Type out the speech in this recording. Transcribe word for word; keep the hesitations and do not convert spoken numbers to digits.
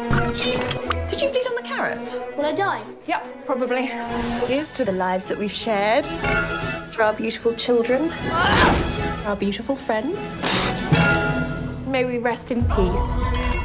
Did you bleed on the carrots? Will I die? Yep, probably. Here's to the lives that we've shared, to our beautiful children, our beautiful friends. May we rest in peace.